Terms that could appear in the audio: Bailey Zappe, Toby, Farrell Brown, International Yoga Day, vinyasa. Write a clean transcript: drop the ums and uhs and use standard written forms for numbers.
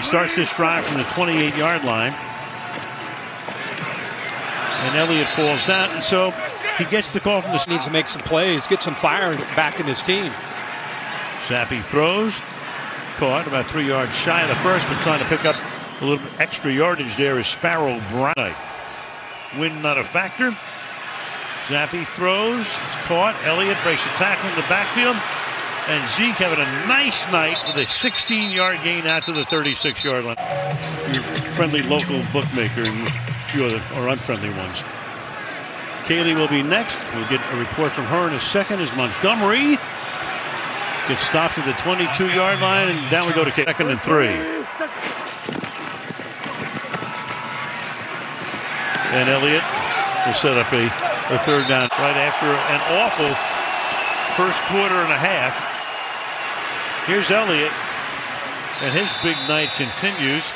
He starts this drive from the 28-yard line. And Elliott falls down, and so he gets the call from the... Needs to make some plays, get some fire back in his team. Zappe throws. Caught about 3 yards shy of the first, but trying to pick up a little bit extra yardage there is Farrell Brown. Wind not a factor. Zappe throws. It's caught. Elliott breaks a tackle in the backfield. And Zeke having a nice night with a 16-yard gain out to the 36-yard line. Your friendly local bookmaker and a few other or unfriendly ones. Kaylee will be next. We'll get a report from her in a second as Montgomery gets stopped at the 22-yard line, and down we go to second and three. And Elliott will set up a third down right after an awful first quarter and a half. Here's Elliott, and his big night continues.